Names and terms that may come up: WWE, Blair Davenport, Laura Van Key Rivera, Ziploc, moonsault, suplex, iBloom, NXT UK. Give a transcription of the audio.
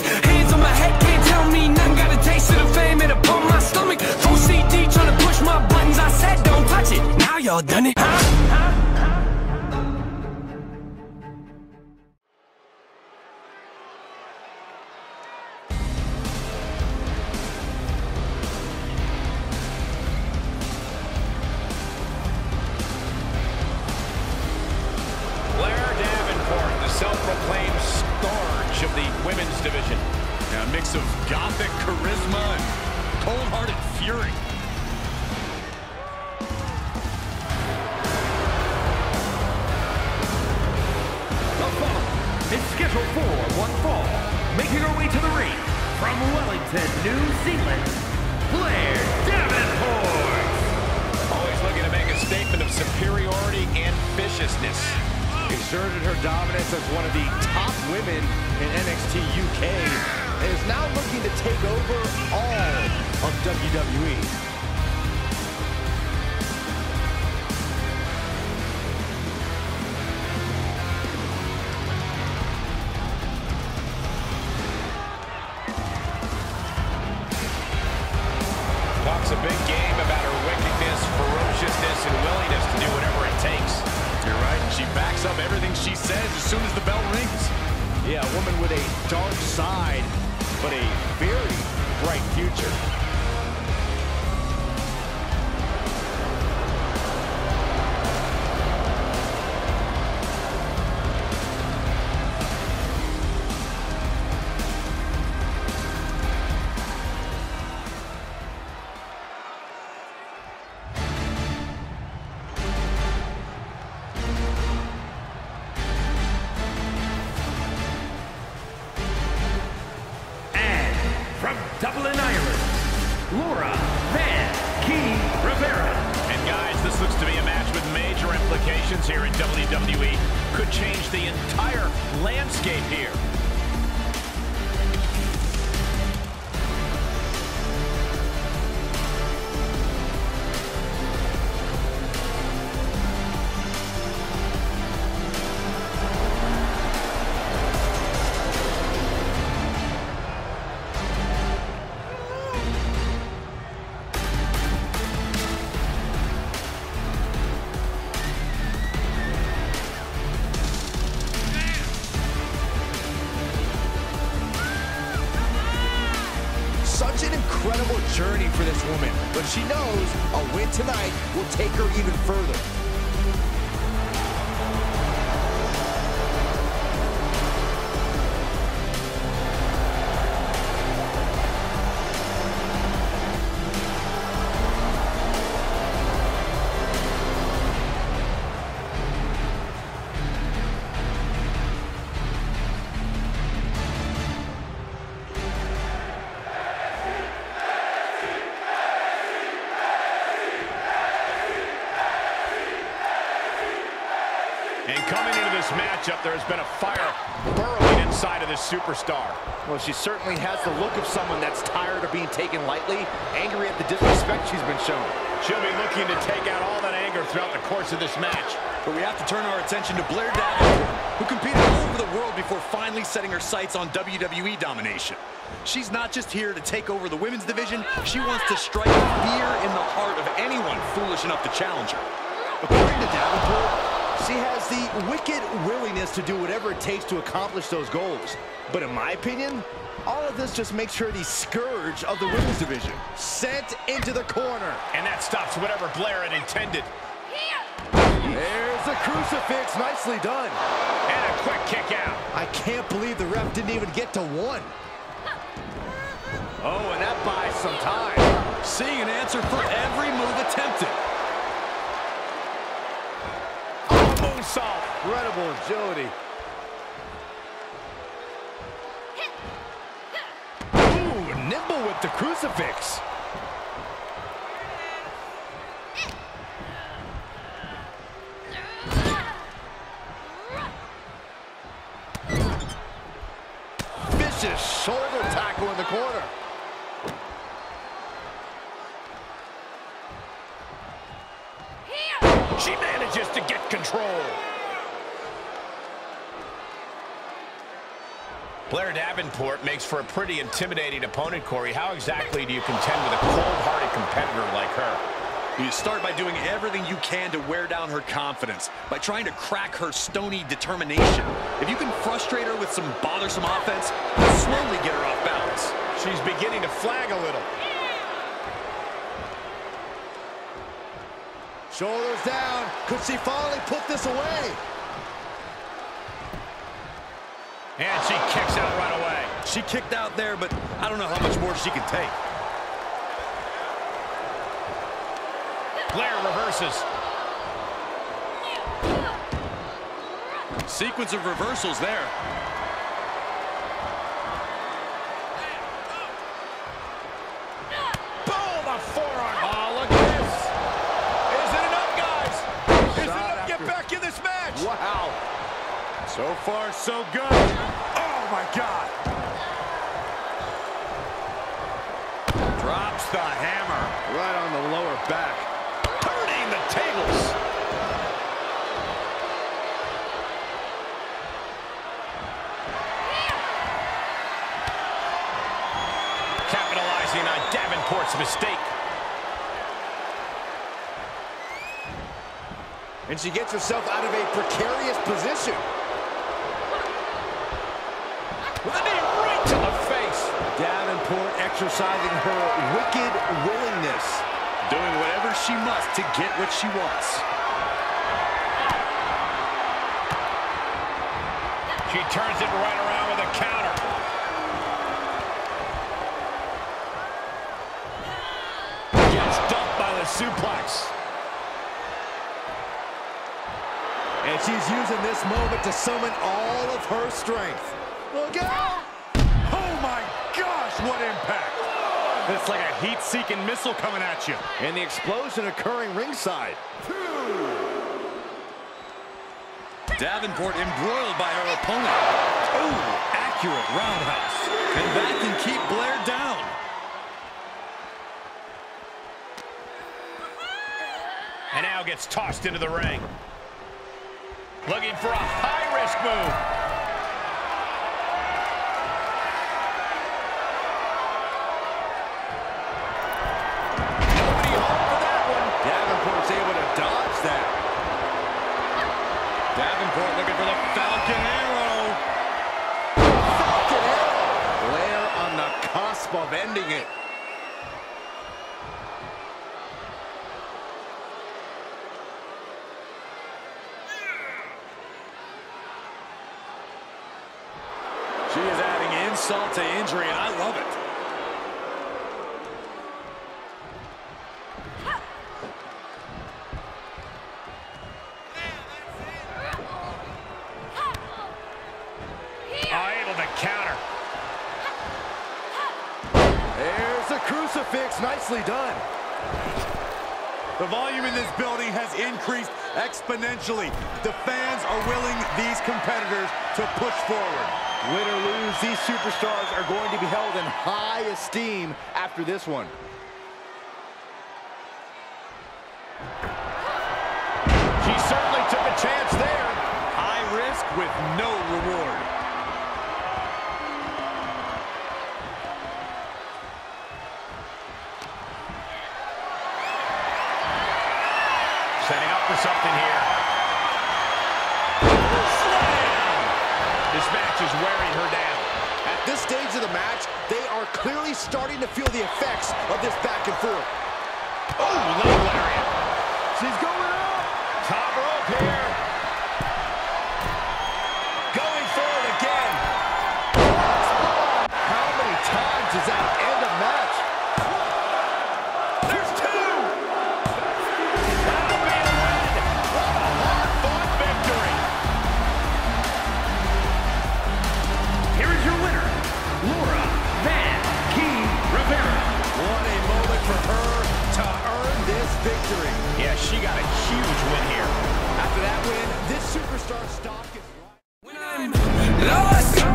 coming. Hands on my head, can't tell me nothing. Got a taste of the fame, it'll pump my stomach. Full CD trying to push my buttons. I said don't touch it, now y'all done it, huh? Self-proclaimed scourge of the women's division. Yeah, a mix of gothic charisma and cold-hearted fury. The following is scheduled for one fall, making her way to the ring from Wellington, New Zealand, Blair Davenport. Always looking to make a statement of superiority and viciousness. Exerted her dominance as one of the top women in NXT UK and is now looking to take over all of WWE. Talks a big game about her wickedness, ferociousness, and willingness to do whatever it takes. You're right, she backs up everything she says as soon as the bell rings. Yeah, a woman with a dark side, but a very bright future. From Dublin, Ireland, Laura Van Key Rivera. And guys, this looks to be a match with major implications here in WWE. Could change the entire landscape here. Such an incredible journey for this woman, but she knows a win tonight will take her even further. And coming into this matchup, there has been a fire burrowing inside of this superstar. Well, she certainly has the look of someone that's tired of being taken lightly, angry at the disrespect she's been shown. She'll be looking to take out all that anger throughout the course of this match. But we have to turn our attention to Blair Davenport, who competed all over the world before finally setting her sights on WWE domination. She's not just here to take over the women's division. She wants to strike fear in the heart of anyone foolish enough to challenge her. According to Davenport, she has the wicked willingness to do whatever it takes to accomplish those goals. But in my opinion, all of this just makes her the scourge of the women's division. Sent into the corner. And that stops whatever Blair had intended. There's the crucifix. Nicely done. And a quick kick out. I can't believe the ref didn't even get to one. Oh, and that buys some time. Seeing an answer for every move attempted. Moonsault. Incredible agility. Ooh, nimble with the crucifix. Vicious shoulder tackle in the corner. She manages to get control. Blair Davenport makes for a pretty intimidating opponent, Corey. How exactly do you contend with a cold-hearted competitor like her? You start by doing everything you can to wear down her confidence, by trying to crack her stony determination. If you can frustrate her with some bothersome offense, you'll slowly get her off balance. She's beginning to flag a little. Shoulders down. Could she finally put this away? And she kicks out right away. She kicked out there, but I don't know how much more she can take. Blair reverses. Sequence of reversals there. Boom! A forearm. Oh, look at this. Is it enough, guys? Is it enough to get back in this match? Wow. So far, so good. Oh, my God. Drops the hammer right on the lower back. Turning the tables. Capitalizing on Davenport's mistake. And she gets herself out of a precarious position. With a knee right to the face. Davenport exercising her wicked willingness. Doing whatever she must to get what she wants. She turns it right around with a counter. Gets dumped by the suplex. And she's using this moment to summon all of her strength. Look out! Oh my gosh, what impact! Whoa. It's like a heat-seeking missile coming at you. And the explosion occurring ringside. Two. Davenport embroiled by her opponent. Oh, accurate roundhouse. And that can keep Blair down. And now gets tossed into the ring. Looking for a high-risk move. Davenport looking for the Falcon Arrow. Falcon Arrow. Blair on the cusp of ending it. She is adding insult to injury, and I love it. Crucifix, nicely done. The volume in this building has increased exponentially. The fans are willing these competitors to push forward. Win or lose, these superstars are going to be held in high esteem after this one. She certainly took a chance there. High risk with no reward. Setting up for something here. This match is wearing her down. At this stage of the match, they are clearly starting to feel the effects of this back and forth. Oh, little lariat. She's going up. Top rope here. Going forward again. How many times does that end a match? Yeah, she got a huge win here. After that win, this superstar stock is...